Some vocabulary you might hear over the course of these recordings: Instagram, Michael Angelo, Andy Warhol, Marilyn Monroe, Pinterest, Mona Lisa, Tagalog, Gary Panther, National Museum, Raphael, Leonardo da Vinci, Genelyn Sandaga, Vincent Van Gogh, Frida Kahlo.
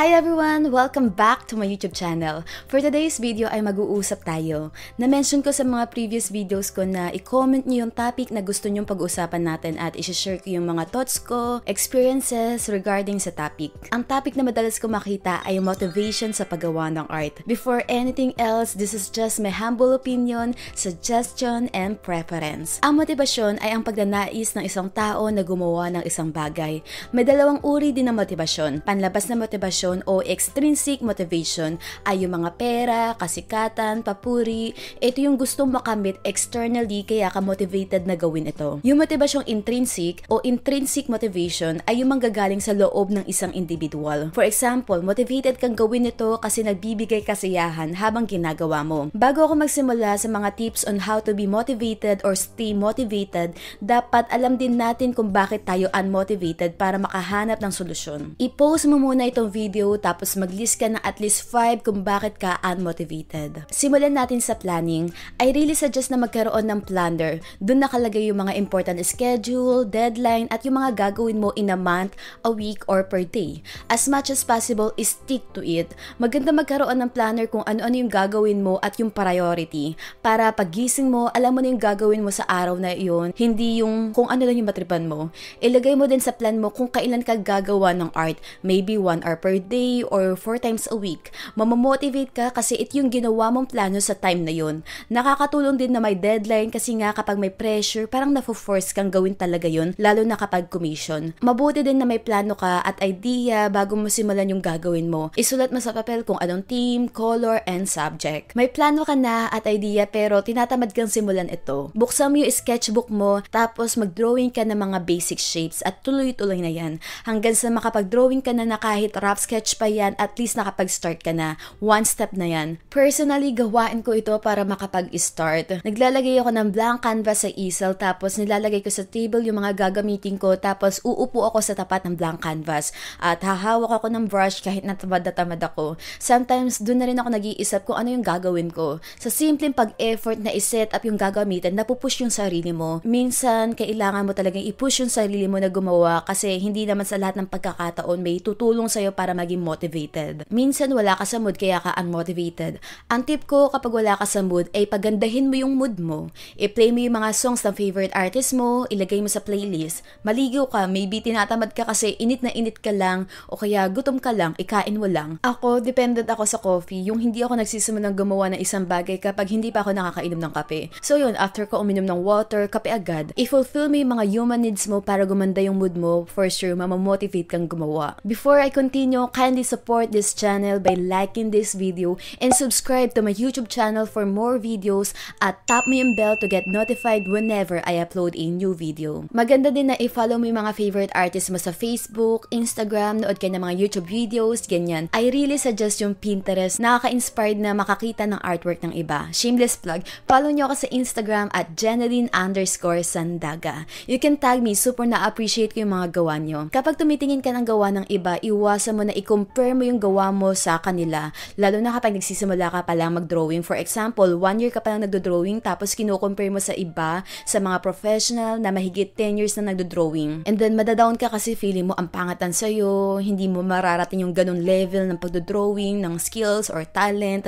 Hi everyone! Welcome back to my YouTube channel. For today's video ay mag-uusap tayo. Na-mention ko sa mga previous videos ko na i-comment niyo yung topic na gusto niyong pag-usapan natin at i-share ko yung mga thoughts ko, experiences regarding sa topic. Ang topic na madalas ko makita ay motivation sa paggawa ng art. Before anything else, this is just my humble opinion, suggestion, and preference. Ang motivasyon ay ang pagnanais ng isang tao na gumawa ng isang bagay. May dalawang uri din ng motivasyon. Panlabas na motivasyon o extrinsic motivation ay yung mga pera, kasikatan, papuri. Ito yung gusto makamit externally kaya ka motivated na gawin ito. Yung motivasyong intrinsic o intrinsic motivation ay yung manggagaling sa loob ng isang individual. For example, motivated kang gawin ito kasi nagbibigay kasiyahan habang ginagawa mo. Bago ako magsimula sa mga tips on how to be motivated or stay motivated, dapat alam din natin kung bakit tayo unmotivated para makahanap ng solusyon. I-post mo muna itong video tapos mag-list ka ng at least 5 kung bakit ka unmotivated. Simulan natin sa planning. I really suggest na magkaroon ng planner. Doon nakalagay yung mga important schedule, deadline, at yung mga gagawin mo in a month, a week, or per day. As much as possible, stick to it. Maganda magkaroon ng planner kung ano-ano yung gagawin mo at yung priority. Para paggising mo, alam mo na yung gagawin mo sa araw na iyon, hindi yung kung ano lang yung matripan mo. Ilagay mo din sa plan mo kung kailan ka gagawa ng art. Maybe 1 hour per day or 4 times a week. Mamamotivate ka kasi ito yung ginawa mong plano sa time na yun. Nakakatulong din na may deadline kasi nga kapag may pressure, parang nafo-force kang gawin talaga yun, lalo na kapag commission. Mabuti din na may plano ka at idea bago mo simulan yung gagawin mo. Isulat mo sa papel kung anong theme, color, and subject. May plano ka na at idea pero tinatamad kang simulan ito. Buksan mo yung sketchbook mo tapos mag-drawing ka ng mga basic shapes at tuloy-tuloy na yan. Hanggang sa makapag-drawing ka na kahit rough sketch pa yan, at least nakapag-start ka na. One step na yan. Personally, gawain ko ito para makapag-start. Naglalagay ako ng blank canvas sa easel, tapos nilalagay ko sa table yung mga gagamitin ko, tapos uupo ako sa tapat ng blank canvas. At hahawak ako ng brush kahit natamad na tamad ako. Sometimes, doon na rin ako nag-iisip kung ano yung gagawin ko. Sa simpleng pag-effort na iset up yung gagamitin, napupush yung sarili mo. Minsan, kailangan mo talagang i-push yung sarili mo na gumawa kasi hindi naman sa lahat ng pagkakataon may tutulong sa'yo para maging motivated. Minsan wala ka sa mood kaya ka unmotivated. Ang tip ko kapag wala ka sa mood ay pagandahin mo yung mood mo. I-play mo yung mga songs ng favorite artist mo, ilagay mo sa playlist. Maligaw ka, maybe tinatamad ka kasi init na init ka lang o kaya gutom ka lang, ikain mo lang. Ako, dependent ako sa coffee. Yung hindi ako nagsisimulang gumawa ng isang bagay kapag hindi pa ako nakakainom ng kape. So yun, after ko uminom ng water, kape agad. I-fulfill mo yung mga human needs mo para gumanda yung mood mo. For sure, mamamotivate kang gumawa. Before I continue, kindly support this channel by liking this video and subscribe to my YouTube channel for more videos at tap mo yung bell to get notified whenever I upload a new video. Maganda din na i-follow mo yung mga favorite artists mo sa Facebook, Instagram, nood ka ng mga YouTube videos, ganyan. I really suggest yung Pinterest. Nakaka-inspired na makakita ng artwork ng iba. Shameless plug, follow nyo ako sa Instagram at Genelyn_Sandaga. You can tag me, super na-appreciate ko yung mga gawa nyo. Kapag tumitingin ka ng gawa ng iba, iwasan mo na i-compare mo yung gawa mo sa kanila, lalo na kapag nagsisimula ka palang mag-drawing. For example, 1 year ka palang nagdo-drawing tapos kino-compare mo sa iba, sa mga professional na mahigit 10 years na nagdo-drawing. And then, madadown ka kasi feeling mo ang pangatan sa'yo, hindi mo mararating yung ganun level ng pagdo-drawing, ng skills or talent.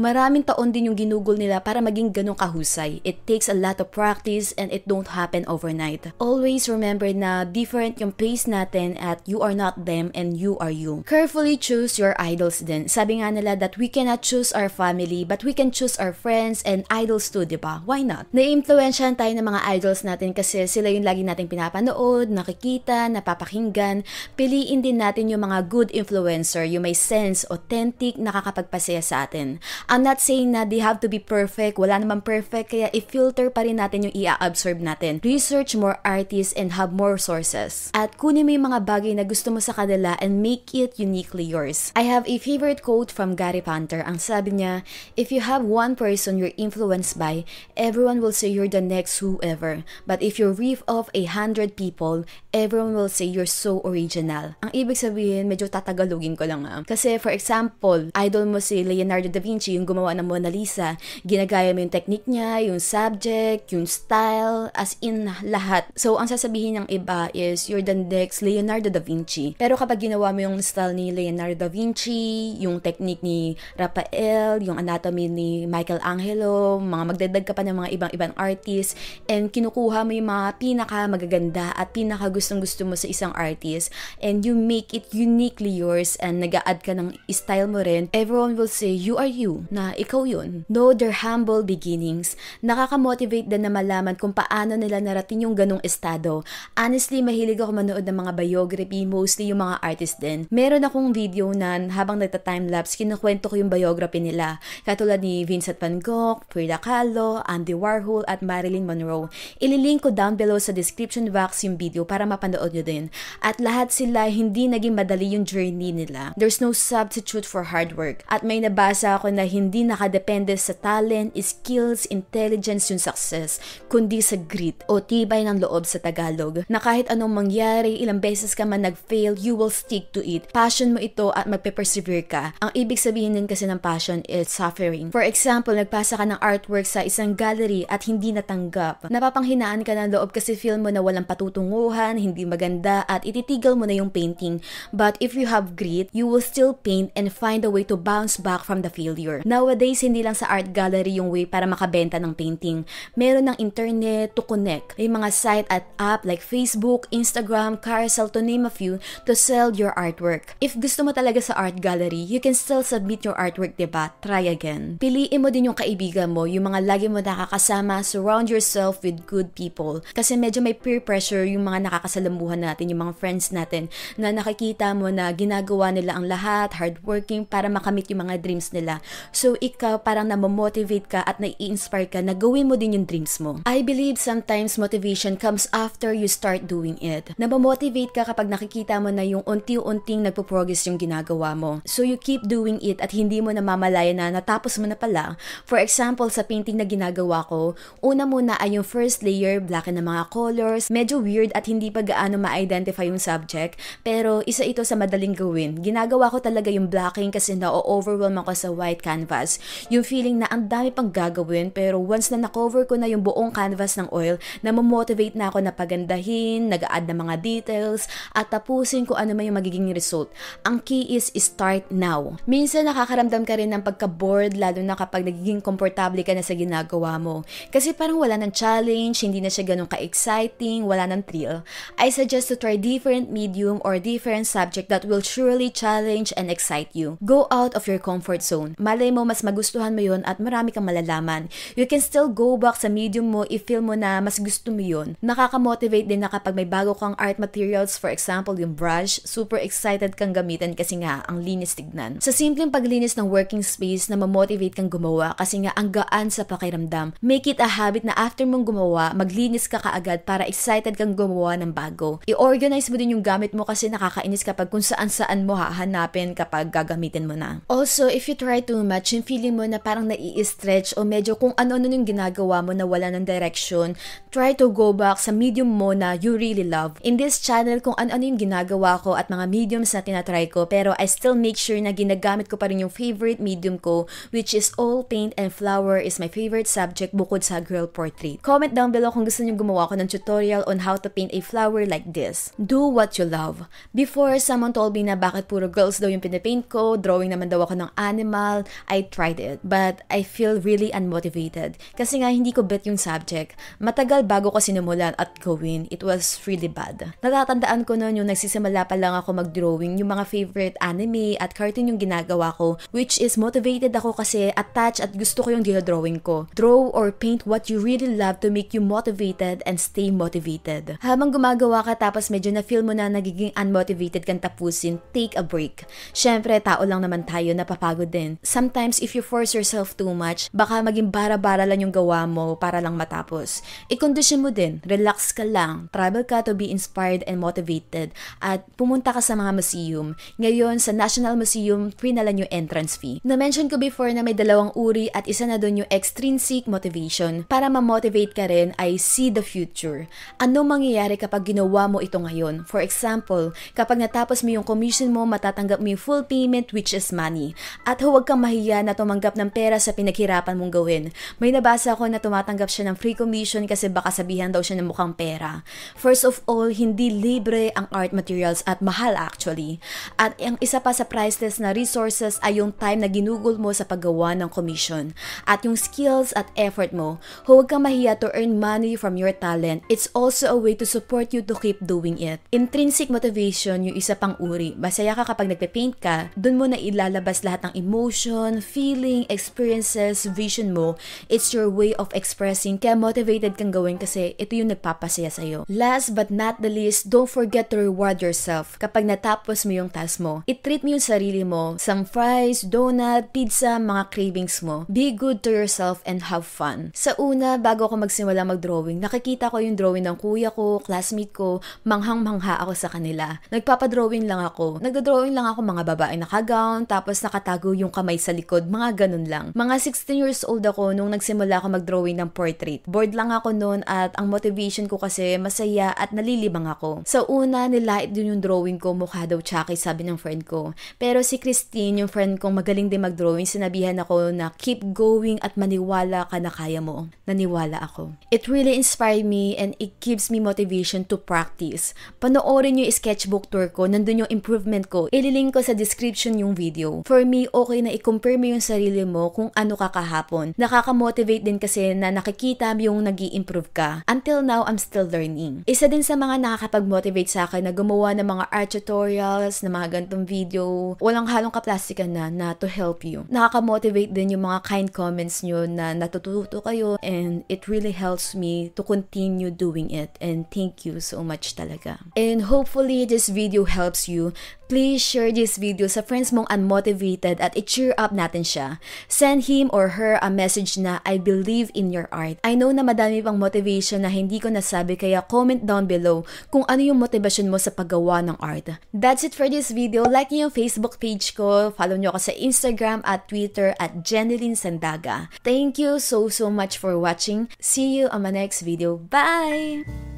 Maraming taon din yung ginugol nila para maging ganun kahusay. It takes a lot of practice and it don't happen overnight. Always remember na different yung pace natin at you are not them and you are you. Carefully choose your idols din. Sabi nga nila that we cannot choose our family but we can choose our friends and idols too, diba? Why not? Naiimpluwensyahan tayo ng mga idols natin kasi sila yung lagi nating pinapanood, nakikita, napapakinggan. Piliin din natin yung mga good influencer, yung may sense, authentic, nakakapagpasaya sa atin. I'm not saying na they have to be perfect, wala naman perfect, kaya i-filter pa rin natin yung i-absorb natin. Research more artists and have more sources. At kunin mo yung mga bagay na gusto mo sa kanila and make it uniquely yours. I have a favorite quote from Gary Panther. Ang sabi niya, if you have one person you're influenced by, everyone will say you're the next whoever. But if you riff off 100 people, everyone will say you're so original. Ang ibig sabihin, medyo tatagalogin ko lang Kasi for example, idol mo si Leonardo da Vinci, yung gumawa ng Mona Lisa. Ginagaya mo yung technique niya, yung subject, yung style, as in lahat. So ang sasabihin ng iba is, you're the next Leonardo da Vinci. Pero kapag ginawa mo yung style style ni Leonardo da Vinci, yung technique ni Raphael, yung anatomy ni Michael Angelo, mga magdadagdag ka pa ng mga ibang-ibang artist, and kinukuha mo yung mga pinaka magaganda at pinaka gustong-gusto mo sa isang artist, and you make it uniquely yours, and nag-a-add ka ng style mo rin. Everyone will say, you are you, na ikaw yun. Though their humble beginnings, nakaka-motivate din na malaman kung paano nila narating yung ganong estado. Honestly, mahilig ako manood ng mga biography, mostly yung mga artist din. Meron akong video na habang nagta-timelapse, kinukwento ko yung biography nila. Katulad ni Vincent Van Gogh, Frida Kahlo, Andy Warhol, at Marilyn Monroe. Ililink ko down below sa description box yung video para mapanood nyo din. At lahat sila, hindi naging madali yung journey nila. There's no substitute for hard work. At may nabasa ako na hindi nakadepende sa talent, skills, intelligence yung success, kundi sa grit o tibay ng loob sa Tagalog. Na kahit anong mangyari, ilang beses ka man nag-fail, you will stick to it. Passion mo ito at magpe-persevere ka. Ang ibig sabihin din kasi ng passion is suffering. For example, nagpasa ka ng artwork sa isang gallery at hindi natanggap. Napapanghinaan ka ng loob kasi feel mo na walang patutunguhan, hindi maganda, at ititigil mo na yung painting. But if you have grit, you will still paint and find a way to bounce back from the failure. Nowadays, hindi lang sa art gallery yung way para makabenta ng painting. Meron ng internet to connect. May mga site at app like Facebook, Instagram, Carousel, to name a few, to sell your artwork. If gusto mo talaga sa art gallery, you can still submit your artwork, diba? Try again. Piliin mo din yung kaibigan mo, yung mga lagi mo nakakasama, surround yourself with good people. Kasi medyo may peer pressure yung mga nakakasalamuhan natin, yung mga friends natin, na nakikita mo na ginagawa nila ang lahat, hardworking, para makamit yung mga dreams nila. So ikaw parang namomotivate ka at nai-inspire ka na gawin mo din yung dreams mo. I believe sometimes motivation comes after you start doing it. Namomotivate ka kapag nakikita mo na yung unti-unting nagpo-progress yung ginagawa mo. So you keep doing it at hindi mo namamalaya na natapos mo na pala. For example, sa painting na ginagawa ko, una muna ay yung first layer, black na mga colors, medyo weird at hindi pa gaano ma-identify yung subject, pero isa ito sa madaling gawin. Ginagawa ko talaga yung blacking kasi na-overwhelm ako sa white canvas. Yung feeling na ang dami pang gagawin, pero once na na-cover ko na yung buong canvas ng oil, na-motivate na ako na pagandahin, nag-a-add na mga details, at tapusin ko ano man yung magiging result. Ang key is start now. Minsan nakakaramdam ka rin ng pagka-bored, lalo na kapag nagiging komportable ka na sa ginagawa mo. Kasi parang wala ng challenge, hindi na siya ganun ka-exciting, wala ng thrill. I suggest to try different medium or different subject that will surely challenge and excite you. Go out of your comfort zone. Malay mo, mas magustuhan mo yun at marami kang malalaman. You can still go back sa medium mo if feel mo na mas gusto mo yun. Nakaka-motivate din na kapag may bago kang art materials, for example, yung brush, super excited kang gamitin kasi nga, ang linis tignan. Sa simpleng paglinis ng working space na ma-motivate kang gumawa kasi nga ang gaan sa pakiramdam. Make it a habit na after mong gumawa, maglinis ka kaagad para excited kang gumawa ng bago. I-organize mo din yung gamit mo kasi nakakainis kapag kung saan-saan mo hahanapin kapag gagamitin mo na. Also, if you try too much, yung feeling mo na parang nai-stretch o medyo kung ano-ano yung ginagawa mo na wala ng direction, try to go back sa medium mo na you really love. In this channel, kung ano-ano yung ginagawa ko at mga mediums na tinatry ko, pero I still make sure na ginagamit ko pa rin yung favorite medium ko, which is oil, paint, and flower is my favorite subject bukod sa girl portrait. Comment down below kung gusto nyo gumawa ko ng tutorial on how to paint a flower like this. Do what you love. Before, someone told me na bakit puro girls daw yung pinipaint ko, drawing naman daw ako ng animal. I tried it, but I feel really unmotivated. Kasi nga hindi ko bet yung subject. Matagal bago ko sinimulan at gawin. It was really bad. Natatandaan ko noon yung nagsisimula pa lang ako mag-drawing, yung mga favorite anime at cartoon yung ginagawa ko, which is motivated ako kasi attached at gusto ko yung drawing ko. Draw or paint what you really love to make you motivated and stay motivated. Habang gumagawa ka tapos medyo na-feel mo na nagiging unmotivated kang tapusin, take a break. Syempre, tao lang naman tayo, napapagod din. Sometimes, if you force yourself too much, baka maging bara-bara lang yung gawa mo para lang matapos. I-condition mo din, relax ka lang, travel ka to be inspired and motivated, at pumunta ka sa mga museum. Ngayon, sa National Museum, free na lang yung entrance fee. Na-mention ko before na may dalawang uri at isa na doon yung extrinsic motivation. Para ma-motivate ka rin, I see the future. Ano mangyayari kapag ginawa mo ito ngayon? For example, kapag natapos mo yung commission mo, matatanggap mo yung full payment, which is money. At huwag kang mahiya na tumanggap ng pera sa pinaghirapan mong gawin. May nabasa ako na tumatanggap siya ng free commission kasi baka sabihan daw siya ng mukhang pera. First of all, hindi libre ang art materials at mahal actually. history. At ang isa pa sa priceless na resources ay yung time na ginugol mo sa paggawa ng commission. At yung skills at effort mo, huwag kang mahiya to earn money from your talent. It's also a way to support you to keep doing it. Intrinsic motivation yung isa pang uri. Masaya ka kapag nagpe-paint ka, dun mo na ilalabas lahat ng emotion, feeling, experiences, vision mo. It's your way of expressing. Kaya motivated kang gawin kasi ito yung nagpapasaya sa'yo. Last but not the least, don't forget to reward yourself kapag natapos mo yung task mo. I-treat mo yung sarili mo. Some fries, donut, pizza, mga cravings mo. Be good to yourself and have fun. Sa una, bago ako magsimula mag-drawing, nakikita ko yung drawing ng kuya ko, classmate ko, manghang-mangha ako sa kanila. Nagpapadrawing lang ako. Nagdodrawing lang ako mga babae nakagown, tapos nakatago yung kamay sa likod, mga ganun lang. Mga 16 years old ako nung nagsimula ako mag-drawing ng portrait. Bored lang ako noon at ang motivation ko kasi masaya at nalilibang ako. Sa una, nilait din yung drawing ko, mukha daw tsaki, sabi ng friend ko. Pero si Christine, yung friend kong magaling din mag-drawing, sinabihan ako na keep going at maniwala ka na kaya mo. Naniwala ako. It really inspired me and it gives me motivation to practice. Panoorin yung sketchbook tour ko, nandun yung improvement ko. Ililink ko sa description yung video. For me, okay na i-compare mo yung sarili mo kung ano ka kahapon. Nakaka-motivate din kasi na nakikita yung nag-i-improve ka. Until now, I'm still learning. Isa din sa mga nakakapag-motivate sa akin na gumawa ng mga art tutorials, ng mga ganitong video, walang halong kaplastikan na to help you. Nakaka-motivate din yung mga kind comments nyo na natututo kayo, and it really helps me to continue doing it, and thank you so much talaga. And hopefully, this video helps you. Please share this video sa friends mong unmotivated at i-cheer up natin siya. Send him or her a message na I believe in your art. I know na madami pang motivation na hindi ko nasabi, kaya comment down below kung ano yung motivation mo sa paggawa ng art. That's it for this video. Like niyo yung Facebook page ko, follow niyo ako sa Instagram at Twitter at Genelyn Sandaga. Thank you so much for watching. See you on my next video. Bye!